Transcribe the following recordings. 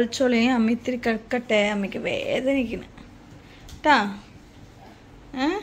Actually, I'm going to cut the hair. I'm going to cut the hair.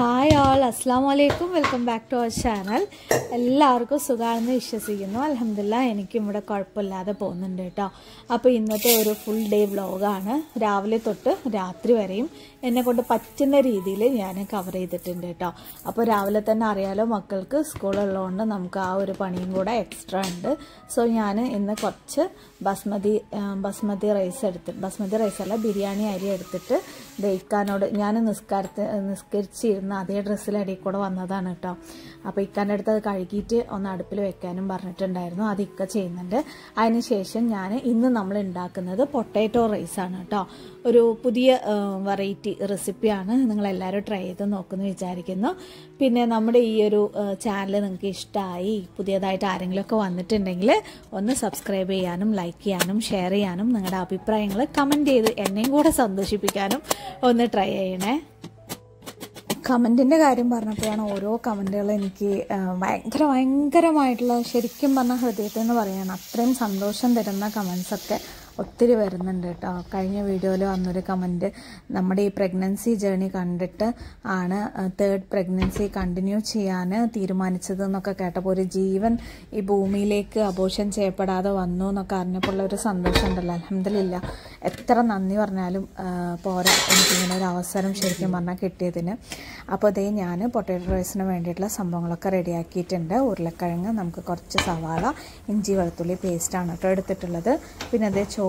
Hi all, Assalamu alaikum. Welcome back to our channel. എല്ലാവർക്കും സുഖാണെന്ന് വിശ്വസിക്കുന്നു. അൽഹംദുലില്ലാ എനിക്കും ഇവിടെ കുഴപ്പമില്ലാതെ പോകുന്നുണ്ട് ട്ടോ. അപ്പോൾ ഇന്നത്തെ ഒരു ഫുൾ ഡേ വ്ലോഗാണ്. രാവിലെ തൊട്ട് രാത്രി വരെയും എന്നെ കൊണ്ട് പറ്റുന്ന രീതിയിൽ ഞാൻ കവർ ചെയ്തിട്ടുണ്ട് ട്ടോ. അപ്പോൾ രാവിലെ തന്നെ അറിയാലോ മക്കൾക്ക് സ്കൂൾ ഉള്ളതുകൊണ്ട് നമുക്ക് ആ ഒരു പണിയും കൂടെ എക്സ്ട്രാ ഉണ്ട്. സോ ഞാൻ ഇന്ന് കുറച്ച് ബസ്മതി റൈസ് എടുത്തിട്ട് ബസ്മതി റൈസ് അല്ല ബിരിയാണി അരി എടുത്തിട്ട് ദൈക്കാനോട് ഞാൻ നിസ്കരിച്ചിരുന്ന അതേ ഡ്രസ്സിൽ അടിയിൽ കൂടെ വന്നതാണ് ട്ടോ. അപ്പോൾ ഇക്കാൻ്റെ അടുത്ത് അത് കഴുകിയിട്ട് ഒന്ന് അടുപ്പിൽ വെക്കാനും പറഞ്ഞിട്ടുണ്ടായിരുന്നു. അതൊക്കെ ചെയ്യുന്നുണ്ട്. അതിനുശേഷം ഞാൻ ഇന്ന് നമ്മൾ ഉണ്ടാക്കുന്നത് പൊട്ടാറ്റോ റൈസാണ് കേട്ടോ. ഒരു പുതിയ വെറൈറ്റി റെസിപ്പിയാണ്. നിങ്ങളെല്ലാവരും ട്രൈ ചെയ്ത് നോക്കുമെന്ന് വിചാരിക്കുന്നു. പിന്നെ നമ്മുടെ ഈ ഒരു ചാനൽ നിങ്ങൾക്ക് ഇഷ്ടമായി പുതിയതായിട്ട് ആരെങ്കിലുമൊക്കെ വന്നിട്ടുണ്ടെങ്കിൽ ഒന്ന് സബ്സ്ക്രൈബ് ചെയ്യാനും ലൈക്ക് ചെയ്യാനും ഷെയർ ചെയ്യാനും നിങ്ങളുടെ അഭിപ്രായങ്ങൾ കമൻറ്റ് ചെയ്ത് എന്നെയും കൂടെ സന്തോഷിപ്പിക്കാനും ഒന്ന് ട്രൈ ചെയ്യണേ. കമൻറ്റിൻ്റെ കാര്യം പറഞ്ഞപ്പോഴാണ് ഓരോ കമൻറ്റുകൾ എനിക്ക് ഭയങ്കരമായിട്ടുള്ള ശരിക്കും പറഞ്ഞ ഹൃദയത്തിൽ നിന്ന് പറയുകയാണ് അത്രയും സന്തോഷം തരുന്ന കമൻസൊക്കെ ഒത്തിരി വരുന്നുണ്ട് കേട്ടോ. കഴിഞ്ഞ വീഡിയോയിൽ വന്നൊരു കമൻറ്റ് നമ്മുടെ ഈ പ്രഗ്നൻസി ജേണി കണ്ടിട്ട് ആണ് 3rd പ്രഗ്നൻസി കണ്ടിന്യൂ ചെയ്യാൻ തീരുമാനിച്ചത് എന്നൊക്കെ കേട്ടപ്പോൾ ഒരു ജീവൻ ഈ ഭൂമിയിലേക്ക് അബോർഷൻ ചെയ്യപ്പെടാതെ വന്നു എന്നൊക്കെ അറിഞ്ഞപ്പോഴുള്ള ഒരു സന്തോഷം ഉണ്ടല്ലോ. അൽഹംദുലില്ലാ എത്ര നന്ദി പറഞ്ഞാലും പോരാ എനിക്കിങ്ങനെ ഒരു അവസരം ശരിക്കും പറഞ്ഞാൽ കിട്ടിയതിന്. അപ്പോൾ അതേ ഞാൻ പൊട്ടേറ്റോ റൈസിന് വേണ്ടിയിട്ടുള്ള സംഭവങ്ങളൊക്കെ റെഡിയാക്കിയിട്ടുണ്ട്. ഉരുളക്കിഴങ്ങ് നമുക്ക് കുറച്ച് സവാള ഇഞ്ചി വെളുത്തുള്ളി പേസ്റ്റാണ് കേട്ടോ എടുത്തിട്ടുള്ളത്. പിന്നെ അതേ ചോറ്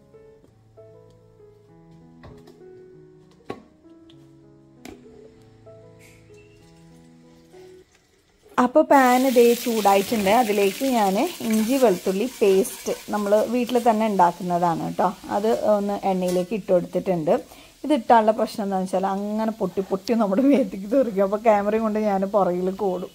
അപ്പോൾ പാൻ ഇതേ ചൂടായിട്ടുണ്ട്. അതിലേക്ക് ഞാൻ ഇഞ്ചി വെളുത്തുള്ളി പേസ്റ്റ് നമ്മൾ വീട്ടിൽ തന്നെ ഉണ്ടാക്കുന്നതാണ് കേട്ടോ. അത് ഒന്ന് എണ്ണയിലേക്ക് ഇട്ട് കൊടുത്തിട്ടുണ്ട്. ഇതിട്ടാനുള്ള പ്രശ്നം എന്താണെന്ന് വെച്ചാൽ അങ്ങനെ പൊട്ടി പൊട്ടി നമ്മുടെ മേത്തേക്ക് തീർക്കും. അപ്പോൾ ക്യാമറയും കൊണ്ട് ഞാൻ പുറകിൽ കൂടും.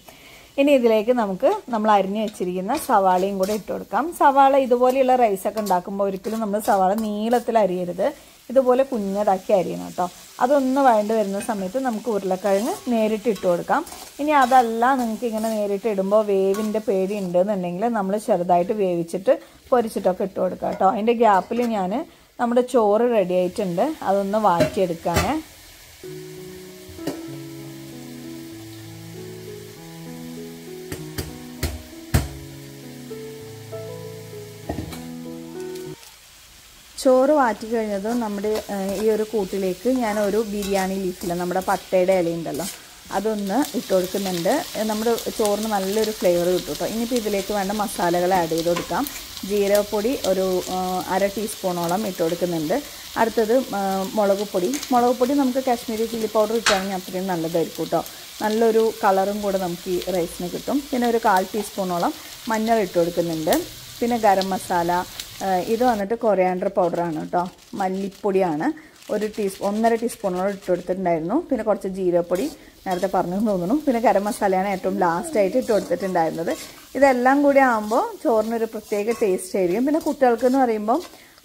ഇനി ഇതിലേക്ക് നമുക്ക് നമ്മൾ അരിഞ്ഞ് വെച്ചിരിക്കുന്ന സവാളയും കൂടെ ഇട്ട് കൊടുക്കാം. സവാള ഇതുപോലെയുള്ള റൈസൊക്കെ ഉണ്ടാക്കുമ്പോൾ ഒരിക്കലും നമ്മൾ സവാള നീളത്തിൽ അരിയരുത്. ഇതുപോലെ കുഞ്ഞതാക്കി അരിയണം കേട്ടോ. അതൊന്ന് വഴണ്ട് വരുന്ന സമയത്ത് നമുക്ക് ഉരുളക്കിഴങ്ങ് നേരിട്ട് ഇട്ട് കൊടുക്കാം. ഇനി അതല്ല നിങ്ങൾക്ക് ഇങ്ങനെ നേരിട്ട് ഇടുമ്പോൾ വേവിൻ്റെ പേടി ഉണ്ടെന്നുണ്ടെങ്കിൽ നമ്മൾ ചെറുതായിട്ട് വേവിച്ചിട്ട് പൊരിച്ചിട്ടൊക്കെ ഇട്ട് കൊടുക്കാം കേട്ടോ. അതിൻ്റെ ഗ്യാപ്പിൽ ഞാൻ നമ്മുടെ ചോറ് റെഡി ആയിട്ടുണ്ട്. അതൊന്ന് വാറ്റിയെടുക്കാനേ. ചോറ് വാറ്റി കഴിഞ്ഞതും നമ്മുടെ ഈ ഒരു കൂട്ടിലേക്ക് ഞാൻ ഒരു ബിരിയാണി ലീഫില്ല നമ്മുടെ പട്ടയുടെ ഇലയുണ്ടല്ലോ അതൊന്ന് ഇട്ട് കൊടുക്കുന്നുണ്ട്. നമ്മുടെ ചോറിന് നല്ലൊരു ഫ്ലേവർ കിട്ടും കേട്ടോ. ഇനിയിപ്പോൾ ഇതിലേക്ക് വേണ്ട മസാലകൾ ആഡ് ചെയ്ത് കൊടുക്കാം. ജീരകപ്പൊടി ഒരു 1/2 ടീസ്പൂണോളം ഇട്ട് കൊടുക്കുന്നുണ്ട്. അടുത്തത് മുളക് പൊടി നമുക്ക് കാശ്മീരി ചില്ലി പൗഡർ ഇട്ടാണെങ്കിൽ അത്രയും നല്ലതായിരിക്കും കേട്ടോ. നല്ലൊരു കളറും കൂടെ നമുക്ക് ഈ റൈസിന് കിട്ടും. പിന്നെ ഒരു 1/4 ടീസ്പൂണോളം മഞ്ഞൾ ഇട്ട് കൊടുക്കുന്നുണ്ട്. പിന്നെ ഗരം മസാല ഇത് വന്നിട്ട് കൊറിയാണ്ടർ പൗഡറാണ് കേട്ടോ. മല്ലിപ്പൊടിയാണ് 1 ടീസ്പൂൺ 1/2 ടീസ്പൂണോളം ഇട്ട് കൊടുത്തിട്ടുണ്ടായിരുന്നു. പിന്നെ കുറച്ച് ജീരകപ്പൊടി നേരത്തെ പറഞ്ഞു തോന്നുന്നു. പിന്നെ ഗരം മസാലയാണ് ഏറ്റവും ലാസ്റ്റായിട്ട് ഇട്ട് കൊടുത്തിട്ടുണ്ടായിരുന്നത്. ഇതെല്ലാം കൂടി ആകുമ്പോൾ ചോറിനൊരു പ്രത്യേക ടേസ്റ്റ് ആയിരിക്കും. പിന്നെ കുട്ടികൾക്കെന്ന് പറയുമ്പോൾ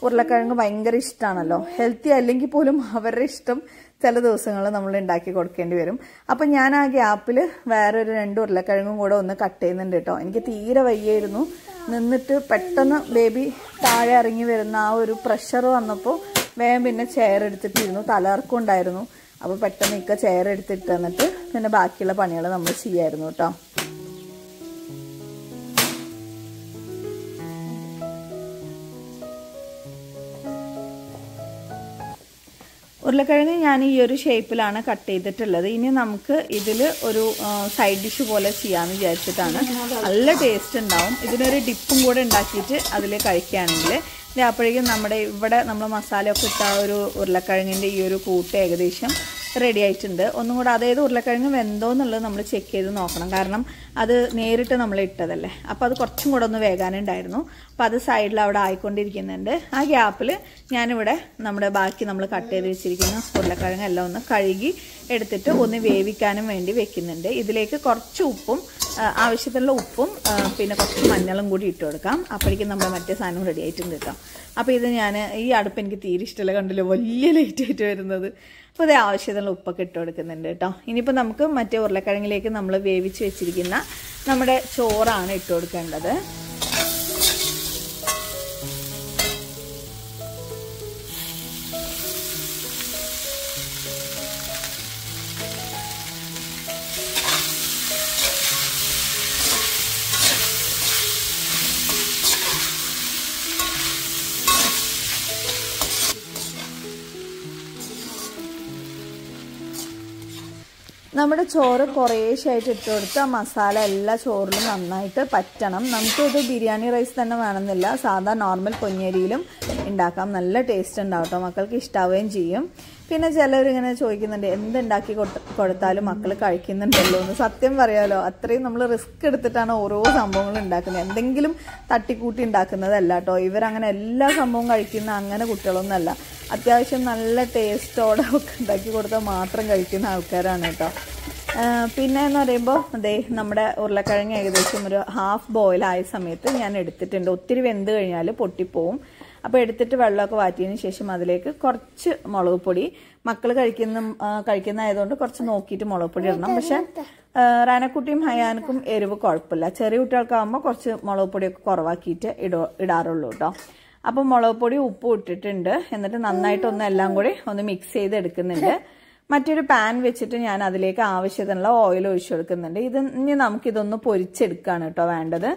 ഉരുളക്കിഴങ്ങ് ഭയങ്കര ഇഷ്ടമാണല്ലോ. ഹെൽത്തി അല്ലെങ്കിൽ പോലും അവരുടെ ഇഷ്ടം ചില ദിവസങ്ങൾ നമ്മൾ ഉണ്ടാക്കി കൊടുക്കേണ്ടി വരും. അപ്പം ഞാൻ ആ ഗ്യാപ്പിൽ വേറൊരു 2 ഉരുളക്കിഴങ്ങും കൂടെ ഒന്ന് കട്ട് ചെയ്യുന്നുണ്ട് കേട്ടോ. എനിക്ക് തീരെ വയ്യായിരുന്നു നിന്നിട്ട്. പെട്ടെന്ന് ബേബി താഴെ ഇറങ്ങി വരുന്ന ആ ഒരു പ്രഷർ വന്നപ്പോൾ വേഗം പിന്നെ ചെയർ എടുത്തിട്ടിരുന്നു. തലകർക്കം ഉണ്ടായിരുന്നു. അപ്പോൾ പെട്ടെന്ന് ഇക്ക ചെയർ എടുത്തിട്ട് തന്നിട്ട് പിന്നെ ബാക്കിയുള്ള പണികൾ നമ്മൾ ചെയ്യായിരുന്നു കേട്ടോ. ഉരുളക്കിഴങ്ങ് ഞാൻ ഈ ഒരു ഷേപ്പിലാണ് കട്ട് ചെയ്തിട്ടുള്ളത്. ഇനി നമുക്ക് ഇതിൽ ഒരു സൈഡ് ഡിഷ് പോലെ ചെയ്യാമെന്ന് വിചാരിച്ചിട്ടാണ്. നല്ല ടേസ്റ്റ് ഉണ്ടാവും. ഇതിനൊരു ഡിപ്പും കൂടെ ഉണ്ടാക്കിയിട്ട് അതിൽ കഴിക്കുകയാണെങ്കിൽ. ഇത് അപ്പോഴേക്കും നമ്മുടെ ഇവിടെ നമ്മൾ മസാലയൊക്കെ ഇട്ട ഒരു ഉരുളക്കിഴങ്ങിൻ്റെ ഈ ഒരു കൂട്ട് ഏകദേശം റെഡി ആയിട്ടുണ്ട്. ഒന്നും കൂടെ അതായത് ഉരുളക്കിഴങ്ങ് വെന്തോ എന്നുള്ളത് നമ്മൾ ചെക്ക് ചെയ്ത് നോക്കണം, കാരണം അത് നേരിട്ട് നമ്മൾ ഇട്ടതല്ലേ. അപ്പോൾ അത് കുറച്ചും കൂടെ ഒന്ന് വേകാനുണ്ടായിരുന്നു. അപ്പോൾ അത് സൈഡിൽ അവിടെ ആയിക്കൊണ്ടിരിക്കുന്നുണ്ട്. ആ ഗ്യാപ്പിൽ ഞാനിവിടെ നമ്മുടെ ബാക്കി നമ്മൾ കട്ട് ചെയ്ത് വെച്ചിരിക്കുന്ന ഉരുളക്കിഴങ്ങ് എല്ലാം ഒന്ന് കഴുകി എടുത്തിട്ട് ഒന്ന് വേവിക്കാനും വേണ്ടി വെക്കുന്നുണ്ട്. ഇതിലേക്ക് കുറച്ച് ഉപ്പും ആവശ്യത്തിനുള്ള ഉപ്പും പിന്നെ കുറച്ച് മഞ്ഞളും കൂടി ഇട്ട് കൊടുക്കാം. അപ്പോഴേക്കും നമ്മൾ മറ്റേ സാധനം റെഡി ആയിട്ടുണ്ട് കേട്ടോ. അപ്പോൾ ഇത് ഞാൻ ഈ അടുപ്പ് എനിക്ക് തീരെ ഇഷ്ടമല്ല, കണ്ടില്ല വലിയ ലേറ്റ് ആയിട്ട് വരുന്നത്. അപ്പോൾ അത് ആവശ്യത്തിനുള്ള ഉപ്പൊക്കെ ഇട്ട് കൊടുക്കുന്നുണ്ട് കേട്ടോ. ഇനിയിപ്പോൾ നമുക്ക് മറ്റേ ഉരുളക്കിഴങ്ങിലേക്ക് നമ്മൾ വേവിച്ച് വെച്ചിരിക്കുന്ന നമ്മുടെ ചോറാണ് ഇട്ട് കൊടുക്കേണ്ടത്. നമ്മുടെ ചോറ് കുറേശ്ശായിട്ട് ഇട്ട് കൊടുത്ത് ആ മസാല എല്ലാ ചോറിലും നന്നായിട്ട് പറ്റണം. നമുക്കിത് ബിരിയാണി റൈസ് തന്നെ വേണമെന്നില്ല, സാധാ നോർമൽ പൊന്നിയരിയിലും ഉണ്ടാക്കാം. നല്ല ടേസ്റ്റ് ഉണ്ടാവും കേട്ടോ, മക്കൾക്ക് ഇഷ്ടാവുകയും ചെയ്യും. പിന്നെ ചിലവരിങ്ങനെ ചോദിക്കുന്നുണ്ട് എന്തുണ്ടാക്കി കൊടുത്താലും മക്കൾ കഴിക്കുന്നുണ്ടല്ലോ എന്ന്. സത്യം പറയാമല്ലോ, അത്രയും നമ്മൾ റിസ്ക് എടുത്തിട്ടാണ് ഓരോ സംഭവങ്ങളും ഉണ്ടാക്കുന്നത്. എന്തെങ്കിലും തട്ടിക്കൂട്ടി ഉണ്ടാക്കുന്നതല്ല കേട്ടോ. ഇവരങ്ങനെ എല്ലാ സംഭവവും കഴിക്കുന്ന അങ്ങനെ കുട്ടികളൊന്നുമല്ല. അത്യാവശ്യം നല്ല ടേസ്റ്റോടെ ഒക്കെ ഉണ്ടാക്കി കൊടുത്താൽ മാത്രം കഴിക്കുന്ന ആൾക്കാരാണ് കേട്ടോ. പിന്നെ എന്ന് പറയുമ്പോൾ അതേ നമ്മുടെ ഉരുളക്കിഴങ്ങ് ഏകദേശം ഒരു ഹാഫ് ബോയിലായ സമയത്ത് ഞാൻ എടുത്തിട്ടുണ്ട്. ഒത്തിരി വെന്ത് കഴിഞ്ഞാൽ പൊട്ടിപ്പോവും. അപ്പോൾ എടുത്തിട്ട് വെള്ളമൊക്കെ വാറ്റിയതിന് ശേഷം അതിലേക്ക് കുറച്ച് മുളക് പൊടി, മക്കൾ കഴിക്കുന്നതായതുകൊണ്ട് കുറച്ച് നോക്കിയിട്ട് മുളക് പൊടി ഇടണം. പക്ഷെ റാനക്കുട്ടിയും ഹയാനക്കും എരിവ് കുഴപ്പമില്ല. ചെറിയ കുട്ടികൾക്കാകുമ്പോൾ കുറച്ച് മുളക് പൊടിയൊക്കെ കുറവാക്കിയിട്ട് ഇടാറുള്ളൂ കേട്ടോ. അപ്പോൾ മുളക് പൊടി ഉപ്പും ഇട്ടിട്ടുണ്ട്. എന്നിട്ട് നന്നായിട്ടൊന്ന് എല്ലാം കൂടി ഒന്ന് മിക്സ് ചെയ്ത് എടുക്കുന്നുണ്ട്. മറ്റൊരു പാൻ വെച്ചിട്ട് ഞാൻ അതിലേക്ക് ആവശ്യത്തിനുള്ള ഓയിൽ ഒഴിച്ചു കൊടുക്കുന്നുണ്ട്. ഇനി നമുക്കിതൊന്ന് പൊരിച്ചെടുക്കുകയാണ് കേട്ടോ വേണ്ടത്.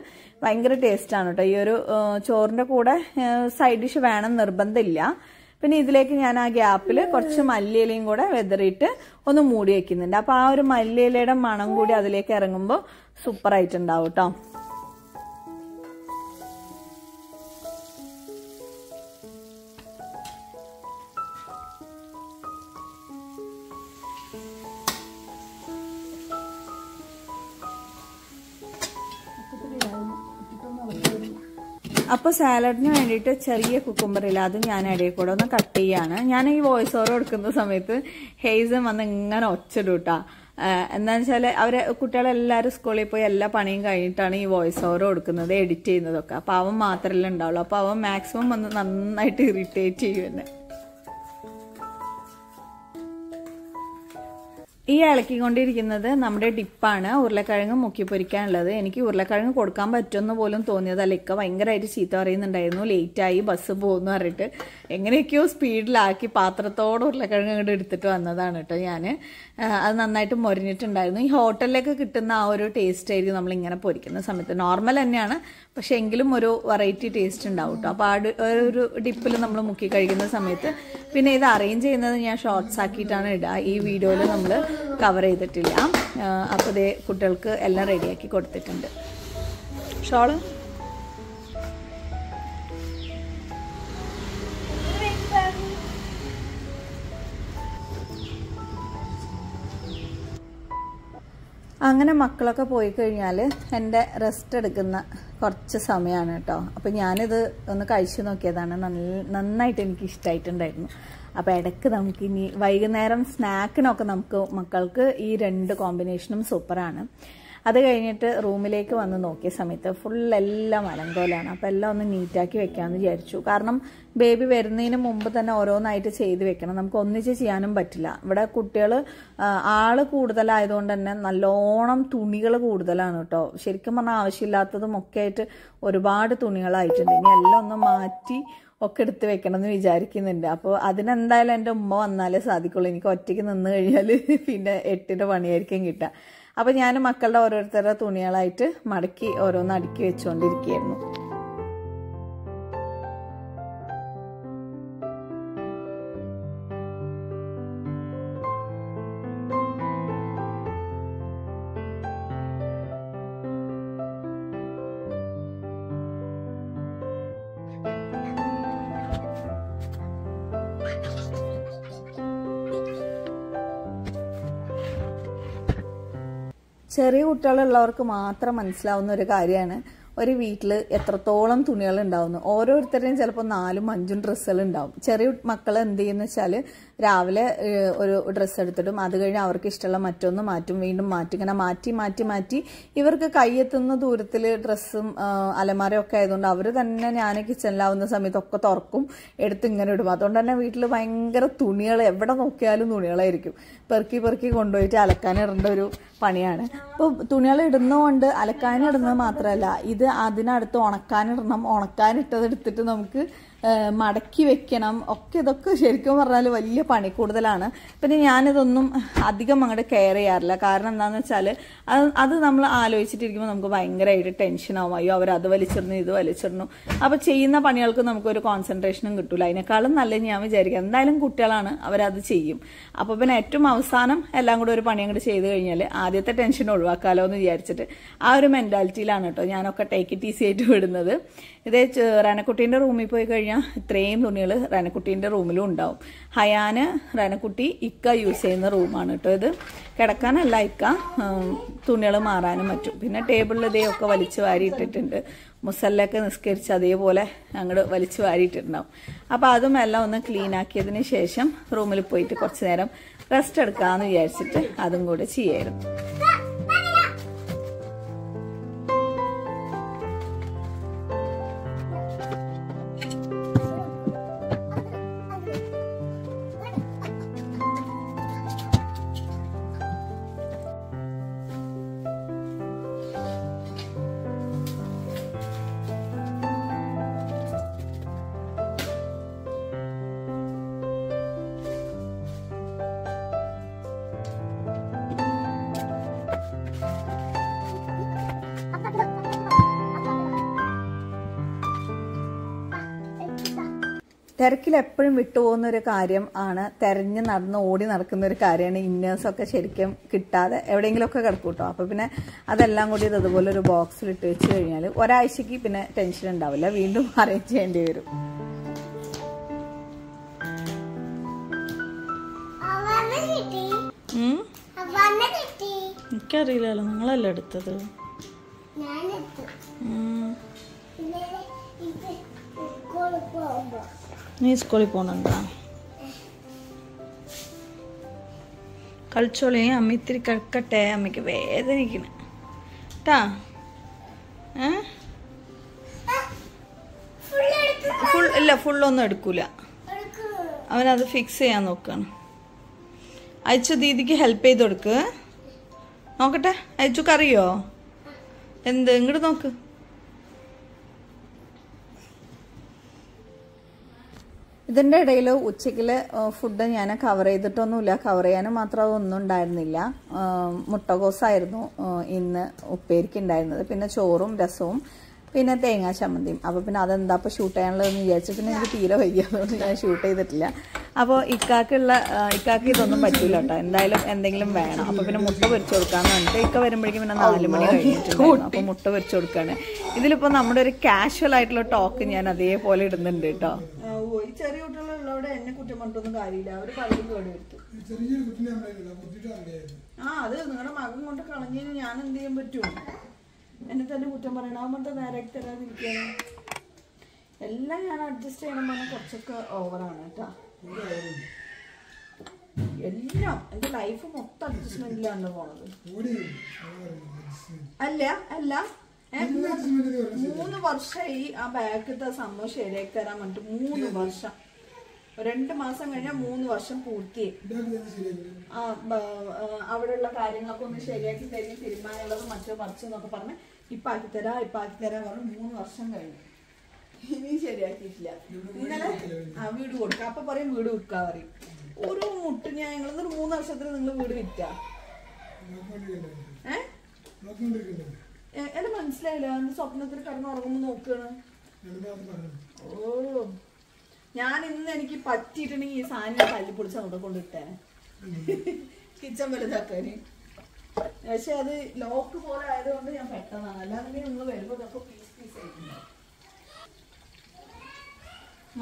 ഭയങ്കര ടേസ്റ്റാണ് കേട്ടോ. ഈ ഒരു ചോറിൻ്റെ കൂടെ സൈഡ് ഡിഷ് വേണം നിർബന്ധമില്ല. പിന്നെ ഇതിലേക്ക് ഞാൻ ആ ഗ്യാപ്പിൽ കുറച്ച് മല്ലിയിലയും കൂടെ വെതറിയിട്ട് ഒന്ന് മൂടി വയ്ക്കുന്നുണ്ട്. അപ്പോൾ ആ ഒരു മല്ലിയിലയുടെ മണം കൂടി അതിലേക്ക് ഇറങ്ങുമ്പോൾ സൂപ്പറായിട്ടുണ്ടാവും കേട്ടോ. അപ്പോൾ സാലഡിന് വേണ്ടിയിട്ട് ചെറിയ കുക്കുംബറില്ല, അത് ഞാൻ ഇടയിൽ കൂടെ ഒന്ന് കട്ട് ചെയ്യാണ്. ഞാൻ ഈ വോയിസ് ഓവർ കൊടുക്കുന്ന സമയത്ത് ഹെയ്സും വന്ന് ഇങ്ങനെ ഒച്ചടൂട്ടാ. എന്താണെന്ന് വെച്ചാൽ അവരെ കുട്ടികളെല്ലാവരും സ്കൂളിൽ പോയി എല്ലാ പണിയും കഴിഞ്ഞിട്ടാണ് ഈ വോയിസ് ഓവർ കൊടുക്കുന്നത്, എഡിറ്റ് ചെയ്യുന്നതൊക്കെ. അപ്പോൾ അവൻ മാത്രമല്ല ഉണ്ടാവുള്ളൂ. അപ്പോൾ അവൻ മാക്സിമം വന്ന് നന്നായിട്ട് ഇറിറ്റേറ്റ് ചെയ്യും എന്നെ. ഈ ഇളക്കിക്കൊണ്ടിരിക്കുന്നത് നമ്മുടെ ഡിപ്പാണ്, ഉരുളക്കിഴങ്ങ് മുക്കി പൊരിക്കാനുള്ളത്. എനിക്ക് ഉരുളക്കിഴങ്ങ് കൊടുക്കാൻ പറ്റുമെന്ന് പോലും തോന്നിയതല്ല. ഇക്ക ഭയങ്കരമായിട്ട് ചീത്ത പറയുന്നുണ്ടായിരുന്നു, ലേറ്റായി ബസ് പോകുമെന്ന് പറഞ്ഞിട്ട്. എങ്ങനെയൊക്കെയോ സ്പീഡിലാക്കി പാത്രത്തോടെ ഉരുളക്കിഴങ്ങ് ഇങ്ങോട്ട് എടുത്തിട്ട് വന്നതാണ് കേട്ടോ ഞാൻ. അത് നന്നായിട്ട് മൊരിഞ്ഞിട്ടുണ്ടായിരുന്നു. ഈ ഹോട്ടലിലൊക്കെ കിട്ടുന്ന ആ ഒരു ടേസ്റ്റ് ആയിരിക്കും നമ്മളിങ്ങനെ പൊരിക്കുന്ന സമയത്ത്. നോർമൽ തന്നെയാണ്, പക്ഷേ എങ്കിലും ഒരു വെറൈറ്റി ടേസ്റ്റ് ഉണ്ടാവും കേട്ടോ. അപ്പോൾ ആ ഒരു ഡിപ്പിൽ നമ്മൾ മുക്കി കഴിക്കുന്ന സമയത്ത് പിന്നെ ഇത് അറേഞ്ച് ചെയ്യുന്നത് ഞാൻ ഷോർട്ട്സ് ആക്കിയിട്ടാണ് ഇടുക. ഈ വീഡിയോയിൽ നമ്മൾ കവർ ചെയ്തിട്ടില്ല. അപ്പോൾ ഇതേ കുട്ടികൾക്ക് എല്ലാം റെഡിയാക്കി കൊടുത്തിട്ടുണ്ട്. ഷോള് അങ്ങനെ മക്കളൊക്കെ പോയി കഴിഞ്ഞാൽ എൻ്റെ റെസ്റ്റ് എടുക്കുന്ന കുറച്ച് സമയമാണ് കേട്ടോ. അപ്പോൾ ഞാനിത് ഒന്ന് കഴിച്ചു നോക്കിയതാണ്, നന്നായിട്ട് എനിക്ക് ഇഷ്ടമായിട്ടുണ്ടായിരുന്നു. അപ്പോൾ ഇടയ്ക്ക് നമുക്ക് ഇനി വൈകുന്നേരം സ്നാക്കിനൊക്കെ നമുക്ക് മക്കൾക്ക് ഈ രണ്ട് കോമ്പിനേഷനും സൂപ്പറാണ്. അത് കഴിഞ്ഞിട്ട് റൂമിലേക്ക് വന്ന് നോക്കിയ സമയത്ത് ഫുള്ളെല്ലാം അലങ്കോലാണ്. അപ്പോൾ എല്ലാം ഒന്ന് നീറ്റാക്കി വെക്കാമെന്ന് വിചാരിച്ചു. കാരണം ബേബി വരുന്നതിന് മുമ്പ് തന്നെ ഓരോന്നായിട്ട് ചെയ്ത് വെക്കണം, നമുക്ക് ഒന്നിച്ച് ചെയ്യാനും പറ്റില്ല. ഇവിടെ കുട്ടികൾ ആൾ കൂടുതലായതുകൊണ്ട് തന്നെ നല്ലോണം തുണികൾ കൂടുതലാണ് കേട്ടോ. ശരിക്കും പറഞ്ഞാൽ ആവശ്യമില്ലാത്തതും ഒക്കെ ആയിട്ട് ഒരുപാട് തുണികളായിട്ടുണ്ട്. ഇനി എല്ലാം ഒന്ന് മാറ്റി ഒക്കെ എടുത്ത് വെക്കണമെന്ന് വിചാരിക്കുന്നുണ്ട്. അപ്പോൾ അതിനെന്തായാലും എൻ്റെ ഉമ്മ വന്നാലേ സാധിക്കുള്ളൂ. എനിക്ക് ഒറ്റയ്ക്ക് നിന്ന് കഴിഞ്ഞാൽ പിന്നെ എട്ടിൻ്റെ പണിയായിരിക്കും കിട്ടുക. അപ്പോൾ ഞാൻ മക്കളുടെ ഓരോരുത്തരുടെ തുണികളായിട്ട് മടക്കി ഓരോന്ന് അടുക്കി വെച്ചുകൊണ്ടിരിക്കുകയായിരുന്നു. ചെറിയ കുട്ടികളുള്ളവർക്ക് മാത്രം മനസ്സിലാവുന്ന ഒരു കാര്യമാണ് ഒരു വീട്ടിൽ എത്രത്തോളം തുണികൾ ഉണ്ടാവുന്നു. ഓരോരുത്തരുടെയും ചിലപ്പോൾ 4-5 ഡ്രസ്സുകൾ ഉണ്ടാവും. ചെറിയ മക്കൾ എന്ത് ചെയ്യുന്ന വെച്ചാൽ രാവിലെ ഒരു ഡ്രസ്സ് എടുത്തിടും, അത് കഴിഞ്ഞ് അവർക്ക് ഇഷ്ടമുള്ള മറ്റൊന്ന് മാറ്റും, വീണ്ടും മാറ്റും, ഇങ്ങനെ മാറ്റി മാറ്റി മാറ്റി ഇവർക്ക് കയ്യെത്തുന്ന ദൂരത്തിൽ ഡ്രസ്സും അലമാരയും ഒക്കെ ആയതുകൊണ്ട് അവർ തന്നെ ഞാൻ കിച്ചണിലാവുന്ന സമയത്തൊക്കെ തുറക്കും, എടുത്ത് ഇങ്ങനെ ഇടും. അതുകൊണ്ട് തന്നെ വീട്ടിൽ ഭയങ്കര തുണികൾ, എവിടെ നോക്കിയാലും തുണികളായിരിക്കും. പെറുക്കി പെറുക്കി കൊണ്ടുപോയിട്ട് അലക്കാനിടേണ്ട ഒരു പണിയാണ്. അപ്പോൾ തുണികൾ ഇടുന്നതുകൊണ്ട് അലക്കാനിടുന്നത് മാത്രമല്ല, ഇത് അതിനടുത്ത് ഉണക്കാനിടണം, ഉണക്കാനിട്ടതെടുത്തിട്ട് നമുക്ക് മടക്കി വെക്കണം ഒക്കെ. ഇതൊക്കെ ശരിക്കും പറഞ്ഞാൽ വലിയ പണി കൂടുതലാണ്. പിന്നെ ഞാനിതൊന്നും അധികം അങ്ങോട്ട് കെയർ ചെയ്യാറില്ല. കാരണം എന്താണെന്ന് വെച്ചാൽ അത് നമ്മൾ ആലോചിച്ചിട്ടിരിക്കുമ്പോൾ നമുക്ക് ഭയങ്കരമായിട്ട് ടെൻഷനാവും. അയ്യോ അവരത് വലിച്ചിരുന്നു, ഇത് വലിച്ചിരുന്നു. അപ്പോൾ ചെയ്യുന്ന പണികൾക്ക് നമുക്കൊരു കോൺസെൻട്രേഷനും കിട്ടില്ല. അതിനേക്കാളും നല്ല ഞാൻ വിചാരിക്കാം എന്തായാലും കുട്ടികളാണ്, അവരത് ചെയ്യും. അപ്പോൾ പിന്നെ ഏറ്റവും അവസാനം എല്ലാം കൂടെ ഒരു പണി അങ്ങോട്ട് ചെയ്ത് കഴിഞ്ഞാൽ ആദ്യത്തെ ടെൻഷൻ ഒഴിവാക്കാമല്ലോ എന്ന് വിചാരിച്ചിട്ട് ആ ഒരു മെൻറ്റാലിറ്റിയിലാണ് കേട്ടോ ഞാനൊക്കെ ടേക്ക് ഇറ്റ് ഈസി ആയിട്ട് വിടുന്നത്. ഇതേ റനക്കുട്ടീൻ്റെ റൂമിൽ പോയി കഴിഞ്ഞാൽ ഇത്രയും തുണികൾ റനക്കുട്ടീൻ്റെ റൂമിലും ഉണ്ടാവും. ഹയാന് റനക്കുട്ടി ഇക്ക യൂസ് ചെയ്യുന്ന റൂമാണ് കേട്ടോ ഇത്. കിടക്കാനല്ല ഇക്ക, തുണികൾ മാറാനും മറ്റും. പിന്നെ ടേബിളിൽ ഇതേയൊക്കെ വലിച്ചു വാരിയിട്ടിട്ടുണ്ട്. മുസല്ലൊക്കെ നിസ്കരിച്ച് അതേപോലെ അങ്ങോട്ട് വലിച്ചു വാരിയിട്ടുണ്ടാവും. അപ്പോൾ അതും എല്ലാം ഒന്ന് ക്ലീനാക്കിയതിന് ശേഷം റൂമിൽ പോയിട്ട് കുറച്ച് നേരം റെസ്റ്റ് എടുക്കാമെന്ന് വിചാരിച്ചിട്ട് അതും കൂടെ ചെയ്യായിരുന്നു. തിരക്കിൽ എപ്പോഴും വിട്ടുപോകുന്ന ഒരു കാര്യം ആണ് തിരഞ്ഞ് നടന്ന് ഓടി നടക്കുന്ന ഒരു കാര്യമാണ് ഇന്നേഴ്സൊക്കെ ശരിക്കും കിട്ടാതെ എവിടെയെങ്കിലുമൊക്കെ കിടക്കും കേട്ടോ. അപ്പോൾ പിന്നെ അതെല്ലാം കൂടി ഇത് അതുപോലെ ഒരു ബോക്സിൽ ഇട്ട് വെച്ച് കഴിഞ്ഞാൽ ഒരാഴ്ചക്ക് പിന്നെ ടെൻഷൻ ഉണ്ടാവില്ല, വീണ്ടും അറേഞ്ച് ചെയ്യേണ്ടി വരും. എനിക്കറിയില്ലല്ലോ, നിങ്ങളല്ലേ എടുത്തത്. നീ സ്കൂളിൽ പോകുന്നുണ്ടോ? കളിച്ചോളി, അമ്മ ഇത്തിരി കിടക്കട്ടെ, അമ്മയ്ക്ക് വേദനിക്കണ കേട്ടാ. ഇല്ല, ഫുള്ളൊന്നും എടുക്കൂല അവനത്, ഫിക്സ് ചെയ്യാൻ നോക്കുകയാണ്. അയച്ചു ദീദിക്ക് ഹെൽപ്പ് ചെയ്ത് കൊടുക്ക്, നോക്കട്ടെ. അയച്ചുക്കറിയോ എന്ത്? ഇങ്ങോട്ട് നോക്ക്. ഇതിൻ്റെ ഇടയിൽ ഉച്ചയ്ക്കിൽ ഫുഡ് ഞാൻ കവർ ചെയ്തിട്ടൊന്നുമില്ല. കവർ ചെയ്യാനും മാത്രം അതൊന്നും ഉണ്ടായിരുന്നില്ല. മുട്ടകോസായിരുന്നു ഇന്ന് ഉപ്പേരിക്ക് ഉണ്ടായിരുന്നത്, പിന്നെ ചോറും രസവും, പിന്നെ തേങ്ങാ ചമ്മന്തിയും. അപ്പോൾ പിന്നെ അതെന്താ ഇപ്പോൾ ഷൂട്ട് ചെയ്യാനുള്ളതെന്ന് വിചാരിച്ചു. പിന്നെ എനിക്ക് തീരെ വയ്യാത്തതുകൊണ്ട് ഞാൻ ഷൂട്ട് ചെയ്തിട്ടില്ല. അപ്പോൾ ഇക്കാക്ക് ഇതൊന്നും പറ്റില്ല കേട്ടോ, എന്തായാലും എന്തെങ്കിലും വേണം. അപ്പോൾ പിന്നെ മുട്ട പൊരിച്ചു കൊടുക്കാന്ന് പറഞ്ഞിട്ട് ഇക്ക വരുമ്പോഴേക്കും പിന്നെ 4 മണി കഴിഞ്ഞിട്ടുണ്ടായിരുന്നു. അപ്പോൾ മുട്ട പൊരിച്ചു കൊടുക്കുകയാണ്. ഇതിലിപ്പോൾ നമ്മുടെ ഒരു കാഷ്വൽ ആയിട്ടുള്ള ടോക്ക് ഞാൻ അതേപോലെ ഇടുന്നുണ്ട് കേട്ടോ. ചെറിയ കുട്ടികളുള്ളവരെ എന്നെ കുറ്റം പറഞ്ഞിട്ടൊന്നും കാര്യമില്ല, അവർ പലരും കേട് വരുത്തും. ആ അത് നിങ്ങളുടെ മകൻ കൊണ്ട് കളഞ്ഞതിന് ഞാൻ എന്ത് ചെയ്യാൻ പറ്റുമോ? എന്നെ തന്നെ കുറ്റം പറയണം, അവന്മാരുടെ നേരാക്കി തരാതിരിക്കുകയാണ്. എല്ലാം ഞാൻ അഡ്ജസ്റ്റ് ചെയ്യണം പറഞ്ഞാൽ കുറച്ചൊക്കെ ഓവറാണ് കേട്ടോ. എല്ലാം എൻ്റെ ലൈഫ് മൊത്തം അഡ്ജസ്റ്റ്മെന്റിലാണ് പോണത്. അല്ല 3 വർഷമായി ആ ബാഗത്തെ സംഭവം ശരിയാക്കി തരാൻ വേണ്ടി. 3 വർഷം, 2 മാസം കഴിഞ്ഞാൽ 3 വർഷം പൂർത്തിയായി. ആ അവിടെയുള്ള കാര്യങ്ങളൊക്കെ ഒന്ന് ശരിയാക്കി തരും, തീരുമാനമുള്ളത് മറ്റോ മറിച്ചെന്നൊക്കെ പറഞ്ഞ് ഇപ്പാക്കി തരാൻ പറഞ്ഞു. 3 വർഷം കഴിഞ്ഞു, ഇനിയും ശരിയാക്കിയിട്ടില്ല. ഇന്നലെ ആ വീട് കൊടുക്കാം, അപ്പൊ പറയും വീട് വിൽക്കാ പറയും. ഒരു മുട്ട് ഞാൻ നിങ്ങളൊരു 3 വർഷത്തിന് നിങ്ങൾ വീട് വിറ്റാ? എന്നെ മനസ്സിലായില്ല. എന്റെ സ്വപ്നത്തിൽ കടന്ന് ഉറങ്ങുമ്പോൾ നോക്കുകയാണ്. ഓ ഞാൻ ഇന്ന് എനിക്ക് പറ്റിയിട്ടുണ്ടെങ്കിൽ ഈ സാധനം കല്ലി പൊളിച്ച് അവിടെ കൊണ്ടിട്ടേ കിച്ചൺ വലുതാക്കാൻ. പക്ഷെ അത് ലോക്ക് പോലെ ആയതുകൊണ്ട് ഞാൻ പെട്ടെന്നാണ്, അല്ലാതെ നിങ്ങൾ വരുമ്പോൾ ഇതൊക്കെ പീസ് പീസ് ആയിട്ടുണ്ട്.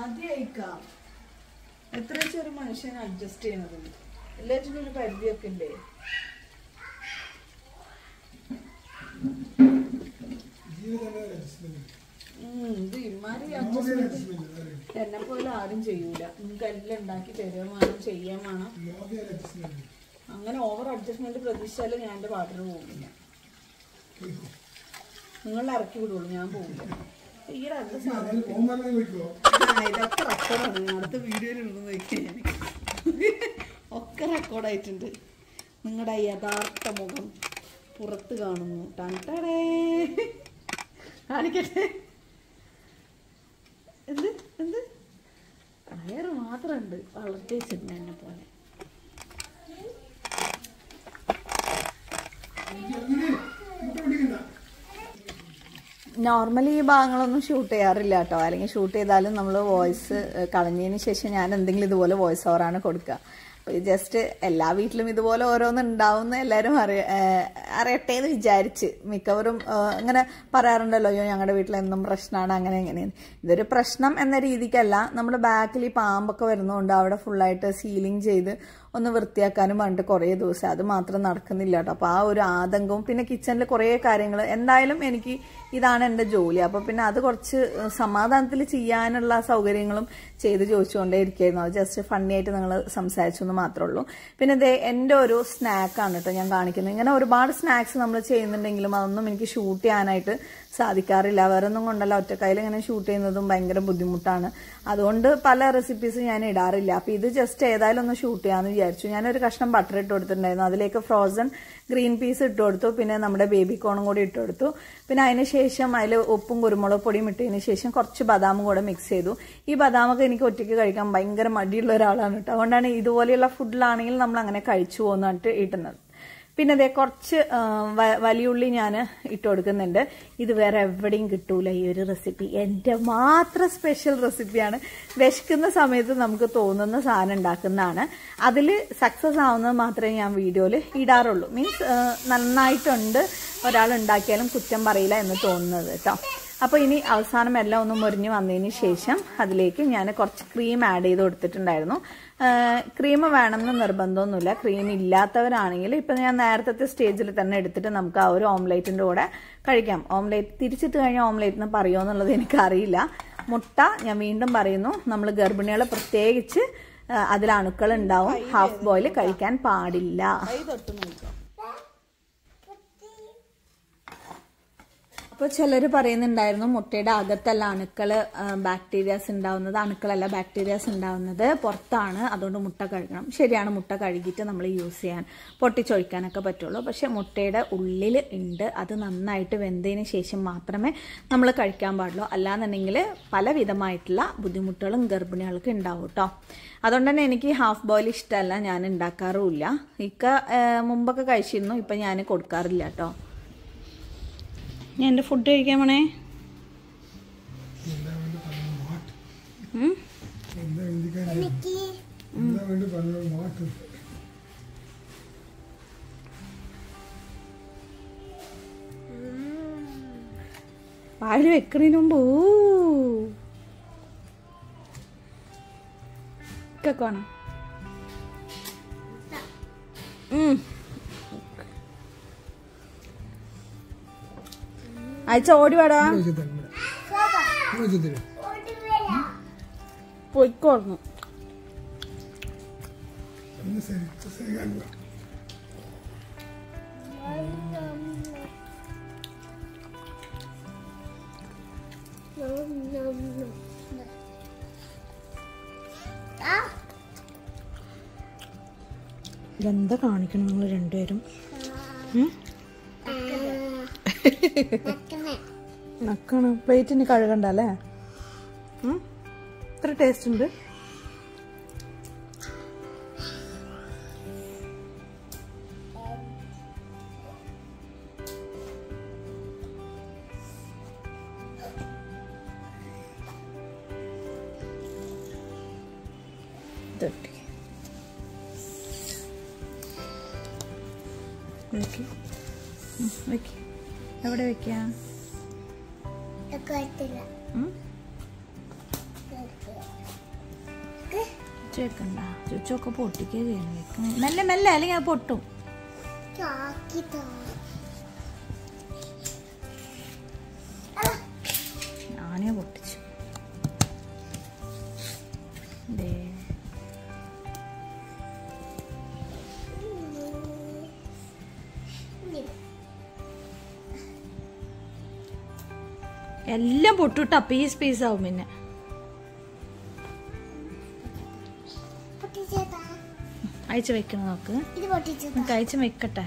മതിയായിക്കാം, എത്ര ചെറിയ മനുഷ്യനെ അഡ്ജസ്റ്റ് ചെയ്യണത്. എല്ലാറ്റിനും ഒരു പരിധിയൊക്കെ ഇല്ലേ? എന്നെപ്പോലെ ആരും ചെയ്യൂല. നിങ്ങൾക്ക് എല്ലാം ഉണ്ടാക്കി തരാൻ വേണം, ചെയ്യാൻ വേണം. അങ്ങനെ ഓവർ അഡ്ജസ്റ്റ്മെന്റ് പ്രതീക്ഷിച്ചാലും ഞാൻ എൻ്റെ പാട്ടിൽ പോകില്ല. നിങ്ങൾ ഇറക്കി വിടുള്ളൂ, ഞാൻ പോകില്ല. ഈടെ അടുത്ത ഇതൊക്കെ റെക്കോർഡാണ്. അടുത്ത വീഡിയോയിൽ ഉണ്ടെന്ന് വെച്ചാൽ ഒക്കെ റെക്കോർഡായിട്ടുണ്ട്. നിങ്ങളുടെ യഥാർത്ഥ മുഖം പുറത്ത് കാണുന്നു. ടണ്ടേ കാണിക്കട്ടെ. എന്ത് എന്ത് അയർ മാത്രമുണ്ട് വളർത്തി വെച്ചിരുന്ന എന്നെ പോലെ. നോർമലി ഈ ഭാഗങ്ങളൊന്നും ഷൂട്ട് ചെയ്യാറില്ല കേട്ടോ. അല്ലെങ്കിൽ ഷൂട്ട് ചെയ്താലും നമ്മൾ വോയിസ് കളഞ്ഞതിന് ശേഷം ഞാൻ എന്തെങ്കിലും ഇതുപോലെ വോയിസ് ഓവറാണ് കൊടുക്കുക. ജസ്റ്റ് എല്ലാ വീട്ടിലും ഇതുപോലെ ഓരോന്നുണ്ടാവുമെന്ന് എല്ലാവരും അറിയട്ടെ എന്ന് വിചാരിച്ച് മിക്കവരും ഇങ്ങനെ പറയാറുണ്ടല്ലോ, അയ്യോ ഞങ്ങളുടെ വീട്ടിൽ എന്നും പ്രശ്നമാണ് അങ്ങനെ എങ്ങനെയാണ്. ഇതൊരു പ്രശ്നം എന്ന രീതിക്കല്ല, നമ്മുടെ ബാക്കിൽ ഈ പാമ്പൊക്കെ വരുന്നതുകൊണ്ട് അവിടെ ഫുള്ളായിട്ട് സീലിംഗ് ചെയ്ത് ഒന്ന് വൃത്തിയാക്കാനും പറഞ്ഞിട്ട് കുറേ ദിവസം അത് മാത്രം നടക്കുന്നില്ല കേട്ടോ. അപ്പോൾ ആ ഒരു ആതങ്കവും പിന്നെ കിച്ചണിൽ കുറേ കാര്യങ്ങൾ. എന്തായാലും എനിക്ക് ഇതാണ് എൻ്റെ ജോലി, അപ്പോൾ പിന്നെ അത് കുറച്ച് സമാധാനത്തിൽ ചെയ്യാനുള്ള സൗകര്യങ്ങളും ചെയ്ത് ചോദിച്ചുകൊണ്ടേ ഇരിക്കുകയായിരുന്നു. അത് ജസ്റ്റ് ഫണ്ണി ആയിട്ട് നിങ്ങൾ സംസാരിച്ചെന്ന് മാത്രമേ ഉള്ളൂ. പിന്നെ ഇത് എൻ്റെ ഒരു സ്നാക്കാണ് കേട്ടോ ഞാൻ കാണിക്കുന്നത്. ഇങ്ങനെ ഒരുപാട് സ്നാക്സ് നമ്മൾ ചെയ്യുന്നുണ്ടെങ്കിലും അതൊന്നും എനിക്ക് ഷൂട്ട് ചെയ്യാനായിട്ട് സാധിക്കാറില്ല. വേറെ ഒന്നും കൊണ്ടല്ല, ഒറ്റക്കൈയിൽ ഇങ്ങനെ ഷൂട്ട് ചെയ്യുന്നതും ഭയങ്കര ബുദ്ധിമുട്ടാണ്. അതുകൊണ്ട് പല റെസിപ്പീസ് ഞാൻ ഇടാറില്ല. അപ്പോൾ ഇത് ജസ്റ്റ് ഏതായാലും ഒന്ന് ഷൂട്ട് ചെയ്യാമെന്ന് വിചാരിച്ചു. ഞാനൊരു കഷ്ണം ബട്ടർ ഇട്ട് കൊടുത്തിട്ടുണ്ടായിരുന്നു, അതിലേക്ക് ഫ്രോസൺ ഗ്രീൻ പീസ് ഇട്ട് കൊടുത്തു, പിന്നെ നമ്മുടെ ബേബി കോണും കൂടി ഇട്ട് കൊടുത്തു. പിന്നെ അതിന് ശേഷം അതിൽ ഉപ്പും കുരുമുളക് പൊടിയും ഇട്ടതിന് ശേഷം കുറച്ച് ബദാമും കൂടെ മിക്സ് ചെയ്തു. ഈ ബദാമൊക്കെ എനിക്ക് ഒറ്റയ്ക്ക് കഴിക്കാൻ ഭയങ്കര മടിയുള്ള ഒരാളാണ് കേട്ടോ. അതുകൊണ്ടാണ് ഇതുപോലെയുള്ള ഫുഡിലാണെങ്കിൽ നമ്മൾ അങ്ങനെ കഴിച്ചു പോകുന്നിട്ട് ഇടുന്നത്. പിന്നെ അതേ കുറച്ച് വലിയുള്ളി ഞാൻ ഇട്ട് കൊടുക്കുന്നുണ്ട്. ഇത് വേറെ എവിടെയും കിട്ടൂല ഈ ഒരു റെസിപ്പി, എൻ്റെ മാത്രം സ്പെഷ്യൽ റെസിപ്പിയാണ്. വിശക്കുന്ന സമയത്ത് നമുക്ക് തോന്നുന്ന സാധനം ഉണ്ടാക്കുന്നതാണ്. അതിൽ സക്സസ് ആവുന്നത് മാത്രമേ ഞാൻ വീഡിയോയിൽ ഇടാറുള്ളൂ. മീൻസ് നന്നായിട്ടുണ്ട് ഒരാൾ ഉണ്ടാക്കിയാലും കുറ്റം പറയില്ല എന്ന് തോന്നുന്നത് കേട്ടോ. അപ്പോൾ ഇനി അവസാനം എല്ലാം ഒന്ന് മുരിഞ്ഞ് വന്നതിന് ശേഷം അതിലേക്ക് ഞാൻ കുറച്ച് ക്രീം ആഡ് ചെയ്ത് കൊടുത്തിട്ടുണ്ടായിരുന്നു. ക്രീം വേണമെന്ന് നിർബന്ധമൊന്നുമില്ല, ക്രീം ഇല്ലാത്തവരാണെങ്കിൽ ഇപ്പം ഞാൻ നേരത്തെ സ്റ്റേജിൽ തന്നെ എടുത്തിട്ട് നമുക്ക് ആ ഒരു ഓംലേറ്റിൻ്റെ കൂടെ കഴിക്കാം. ഓംലേറ്റ് തിരിച്ചിട്ട് കഴിഞ്ഞാൽ ഓംലേറ്റ് എന്ന് പറയുമോ എന്നുള്ളത് എനിക്കറിയില്ല. മുട്ട ഞാൻ വീണ്ടും പറയുന്നു, നമ്മൾ ഗർഭിണികളെ പ്രത്യേകിച്ച് അതിൽ അണുക്കൾ ഉണ്ടാവും, ഹാഫ് ബോയിൽ കഴിക്കാൻ പാടില്ല. അപ്പോൾ ചിലർ പറയുന്നുണ്ടായിരുന്നു മുട്ടയുടെ അകത്തല്ല അണുക്കൾ ബാക്ടീരിയാസ് ഉണ്ടാവുന്നത്, അണുക്കളല്ല ബാക്ടീരിയാസ് ഉണ്ടാവുന്നത് പുറത്താണ്, അതുകൊണ്ട് മുട്ട കഴുകണം. ശരിയാണ്, മുട്ട കഴുകിയിട്ട് നമ്മൾ യൂസ് ചെയ്യാൻ പൊട്ടിച്ചൊഴിക്കാനൊക്കെ പറ്റുള്ളൂ. പക്ഷേ മുട്ടയുടെ ഉള്ളിൽ ഉണ്ട്, അത് നന്നായിട്ട് വെന്തതിന് ശേഷം മാത്രമേ നമ്മൾ കഴിക്കാൻ പാടുള്ളൂ. അല്ലാന്നുണ്ടെങ്കിൽ പലവിധമായിട്ടുള്ള ബുദ്ധിമുട്ടുകളും ഗർഭിണികൾക്ക് ഉണ്ടാവും കേട്ടോ. അതുകൊണ്ട് തന്നെ എനിക്ക് ഹാഫ് ബോയിൽ ഇഷ്ടമല്ല, ഞാൻ ഉണ്ടാക്കാറുമില്ല. ഇക്ക മുമ്പൊക്കെ കഴിച്ചിരുന്നു, ഇപ്പം ഞാൻ കൊടുക്കാറില്ല കേട്ടോ. ഞാൻ എൻ്റെ ഫുഡ് കഴിക്കാൻ വേണേ. വാഴ വെക്കണതിന് മുമ്പ് കേക്കോണ അയച്ച ഓടി വേടാ പൊയ്ക്കോർന്നു. ഇതെന്താ കാണിക്കണം നിങ്ങൾ രണ്ടുപേരും? നക്കണം. പ്ലേറ്റിന് കഴുകണ്ട അല്ലേ? ഇത്ര ടേസ്റ്റ് ഉണ്ട്. എവിടെ വെക്കാം? വെക്കണ്ട ചുച്ചൊക്കെ പൊട്ടിക്കുക ചെയ്യണം. വെക്കണേ മെല്ലെ മെല്ലെ, അല്ലെങ്കിൽ അത് പൊട്ടും. బానే పుట్టించు. എല്ലാം പൊട്ടിട്ട പീസ് പീസ് ആവും. പിന്നെ അയച്ചു വെക്കണം, നമുക്ക് അയച്ചു വെക്കട്ടെ.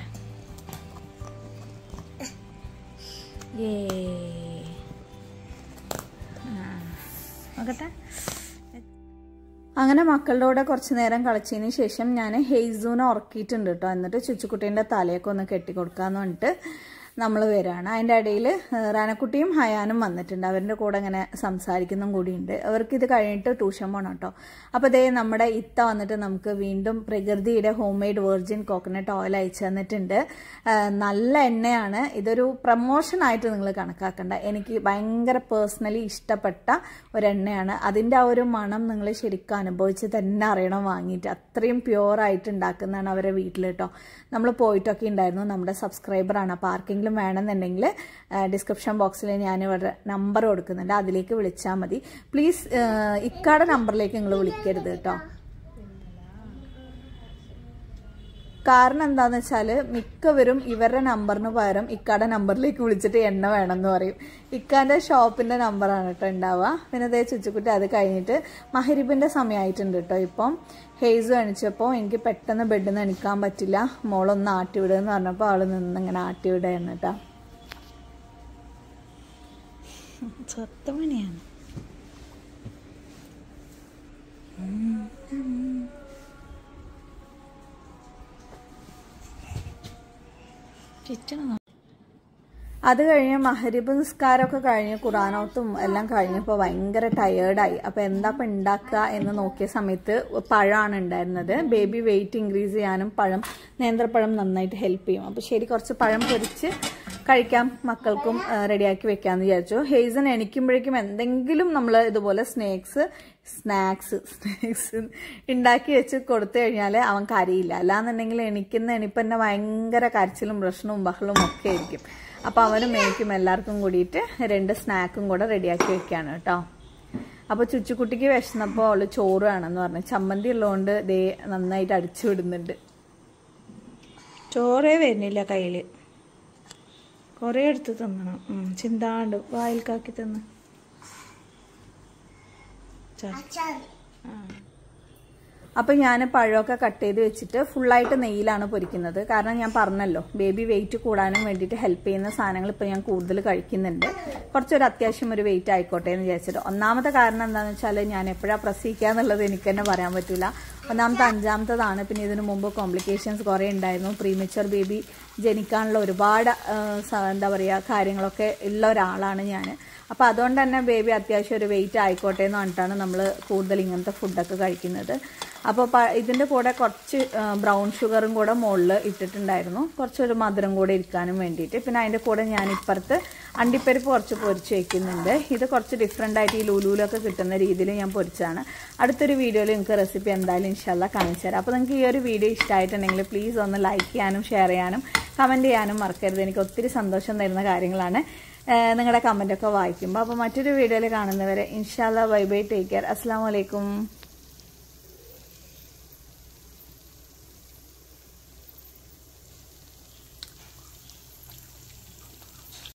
അങ്ങനെ മക്കളുടെ കൂടെ കുറച്ചു നേരം കളിച്ചതിന് ശേഷം ഞാൻ ഹെയ്സൂനെ ഉറക്കിയിട്ടുണ്ട് കേട്ടോ. എന്നിട്ട് ചുച്ചുക്കുട്ടീൻ്റെ തലയൊക്കെ ഒന്ന് കെട്ടിക്കൊടുക്കാന്ന് പറഞ്ഞിട്ട് നമ്മൾ വരാണ്. അതിൻ്റെ ഇടയിൽ റാനക്കുട്ടിയും ഹയാനും വന്നിട്ടുണ്ട്. അവരുടെ കൂടെ ഇങ്ങനെ സംസാരിക്കുന്നതും കൂടിയുണ്ട്. അവർക്കിത് കഴിഞ്ഞിട്ട് ട്യൂഷൻ പോകണം കേട്ടോ. അപ്പോൾ ഇതേ നമ്മുടെ ഇത്ത വന്നിട്ട് നമുക്ക് വീണ്ടും പ്രകൃതിയുടെ home made virgin coconut oil അയച്ചു തന്നിട്ടുണ്ട്. നല്ല എണ്ണയാണ്. ഇതൊരു പ്രമോഷനായിട്ട് നിങ്ങൾ കണക്കാക്കണ്ട. എനിക്ക് ഭയങ്കര പേഴ്സണലി ഇഷ്ടപ്പെട്ട ഒരെണ്ണയാണ്. അതിൻ്റെ ആ ഒരു മണം നിങ്ങൾ ശരിക്കും അനുഭവിച്ച് തന്നെ അറിയണം വാങ്ങിയിട്ട്. അത്രയും പ്യുവറായിട്ട് ഉണ്ടാക്കുന്നതാണ് അവരെ വീട്ടിൽ കേട്ടോ. നമ്മൾ പോയിട്ടൊക്കെ ഉണ്ടായിരുന്നു. നമ്മുടെ സബ്സ്ക്രൈബറാണ്. അപ്പോൾ ആർക്കെങ്കിലും വേണമെന്നുണ്ടെങ്കിൽ ഡിസ്ക്രിപ്ഷൻ ബോക്സിൽ ഞാൻ ഇവരുടെ നമ്പർ കൊടുക്കുന്നുണ്ട്, അതിലേക്ക് വിളിച്ചാൽ മതി. പ്ലീസ് ഇക്കാടെ നമ്പറിലേക്ക് നിങ്ങൾ വിളിക്കരുത് കേട്ടോ. കാരണം എന്താണെന്ന് വെച്ചാൽ മിക്കവരും ഇവരുടെ നമ്പറിന് പകരം ഇക്കാടെ നമ്പറിലേക്ക് വിളിച്ചിട്ട് എണ്ണ വേണമെന്ന് പറയും. ഇക്കാൻ്റെ ഷോപ്പിൻ്റെ നമ്പറാണ് കേട്ടോ ഉണ്ടാവുക. പിന്നെ അതേ ചുച്ചുക്കുട്ടി അത് കഴിഞ്ഞിട്ട് മഹരിബിൻ്റെ സമയമായിട്ടുണ്ട് കേട്ടോ. ഇപ്പം ഹെയ്സ് എണിച്ചപ്പോൾ എനിക്ക് പെട്ടെന്ന് ബെഡിൽ നിന്ന് എണിക്കാൻ പറ്റില്ല, മോളൊന്ന് ആട്ടിവിടുക എന്ന് പറഞ്ഞപ്പോൾ അവൾ നിന്നിങ്ങനെ ആട്ടിവിടുകയാണ് കേട്ടോ. സ്വത്തമണിയാണ്. അത് കഴിഞ്ഞ് മഹരിബ് നിസ്കാരമൊക്കെ കഴിഞ്ഞ് ഖുറാനോത്തും എല്ലാം കഴിഞ്ഞപ്പോൾ ഭയങ്കര ടയേർഡായി. അപ്പോൾ എന്താ ഇപ്പം ഉണ്ടാക്കുക എന്ന് നോക്കിയ സമയത്ത് പഴമാണ് ഉണ്ടായിരുന്നത്. ബേബി വെയിറ്റ് ഇൻക്രീസ് ചെയ്യാനും പഴം, നേന്ത്രപ്പഴം നന്നായിട്ട് ഹെൽപ്പ് ചെയ്യും. അപ്പോൾ ശരി, കുറച്ച് പഴം പൊരിച്ച് കഴിക്കാം, മക്കൾക്കും റെഡിയാക്കി വെക്കാമെന്ന് വിചാരിച്ചു. ഹെയ്സൻ എണിക്കുമ്പോഴേക്കും എന്തെങ്കിലും നമ്മൾ ഇതുപോലെ സ്നാക്സ് ഉണ്ടാക്കി വെച്ച് കൊടുത്തു കഴിഞ്ഞാൽ അവൻ കരയില്ല. അല്ലാന്നുണ്ടെങ്കിൽ എണിക്കുന്ന എണിപ്പന്നെ ഭയങ്കര കരച്ചിലും പ്രശ്നവും ബഹളവും ഒക്കെ ആയിരിക്കും. അപ്പോൾ അവനും എനിക്കും എല്ലാവർക്കും കൂടിയിട്ട് 2 സ്നാക്കും കൂടെ റെഡിയാക്കി വെക്കുകയാണ് കേട്ടോ. അപ്പോൾ ചുച്ചുക്കുട്ടിക്ക് വിശന്നപ്പോൾ അവൾ ചോറ് വേണമെന്ന് പറഞ്ഞു. ചമ്മന്തി ഉള്ളതുകൊണ്ട് ദേ നന്നായിട്ട് അടിച്ചു വിടുന്നുണ്ട്. ചോറേ വരുന്നില്ല കയ്യിൽ, കുറേ എടുത്ത് തിന്നണം. ചിന്താണ്ട് വായിൽ കാക്കി തിന്ന്. അപ്പം ഞാൻ പഴമൊക്കെ കട്ട് ചെയ്ത് വെച്ചിട്ട് ഫുള്ളായിട്ട് നെയ്യിലാണ് പൊരിക്കുന്നത്. കാരണം ഞാൻ പറഞ്ഞല്ലോ, ബേബി വെയിറ്റ് കൂടാനും വേണ്ടിയിട്ട് ഹെൽപ്പ് ചെയ്യുന്ന സാധനങ്ങൾ ഇപ്പോൾ ഞാൻ കൂടുതൽ കഴിക്കുന്നുണ്ട്. കുറച്ചൊരു അത്യാവശ്യം ഒരു വെയിറ്റ് ആയിക്കോട്ടെ എന്ന് വിചാരിച്ചിട്ട്. ഒന്നാമത്തെ കാരണം എന്താണെന്ന് വെച്ചാൽ ഞാൻ എപ്പോഴാണ് പ്രസവിക്കുക എന്നുള്ളത് എനിക്ക് തന്നെ പറയാൻ പറ്റില്ല. ഒന്നാമത്തെ 5-ാമത്തതാണ്. പിന്നെ ഇതിനു മുമ്പ് കോംപ്ലിക്കേഷൻസ് കുറേ ഉണ്ടായിരുന്നു. പ്രീമച്വർ ബേബി ജനിക്കാനുള്ള ഒരുപാട് എന്താ പറയുക കാര്യങ്ങളൊക്കെ ഉള്ള ഒരാളാണ് ഞാൻ. അപ്പോൾ അതുകൊണ്ട് തന്നെ ബേബി അത്യാവശ്യം ഒരു വെയിറ്റ് ആയിക്കോട്ടെ എന്ന് പറഞ്ഞിട്ടാണ് നമ്മൾ കൂടുതൽ ഇങ്ങനത്തെ ഫുഡൊക്കെ കഴിക്കുന്നത്. അപ്പോൾ ഇതിൻ്റെ കൂടെ കുറച്ച് ബ്രൗൺ ഷുഗറും കൂടെ മുകളിൽ ഇട്ടിട്ടുണ്ടായിരുന്നു, കുറച്ചൊരു മധുരം കൂടെ ഇരിക്കാനും വേണ്ടിയിട്ട്. പിന്നെ അതിൻ്റെ കൂടെ ഞാൻ ഇപ്പുറത്ത് അണ്ടിപ്പരിപ്പ് കുറച്ച് പൊരിച്ച് വയ്ക്കുന്നുണ്ട്. ഇത് കുറച്ച് ഡിഫറെൻ്റായിട്ട് ഈ ലൂലൂലൊക്കെ കിട്ടുന്ന രീതിയിൽ ഞാൻ പൊരിച്ചതാണ്. അടുത്തൊരു വീഡിയോയിൽ നിങ്ങൾക്ക് റെസിപ്പി എന്തായാലും ഇൻഷാല്ലാ കാണിച്ചു തരാം. അപ്പോൾ നിങ്ങൾക്ക് ഈ ഒരു വീഡിയോ ഇഷ്ടമായിട്ടുണ്ടെങ്കിൽ പ്ലീസ് ഒന്ന് ലൈക്ക് ചെയ്യാനും ഷെയർ ചെയ്യാനും കമൻറ്റ് ചെയ്യാനും മറക്കരുത്. എനിക്ക് ഒത്തിരി സന്തോഷം തരുന്ന കാര്യങ്ങളാണ് നിങ്ങളുടെ കമൻറ്റൊക്കെ വായിക്കുമ്പോൾ. അപ്പോൾ മറ്റൊരു വീഡിയോയിൽ കാണുന്നവരെ ഇൻഷാല്ലാ ബൈ ബൈ, ടേക്ക് കെയർ, അസ്സലാമു അലൈക്കും.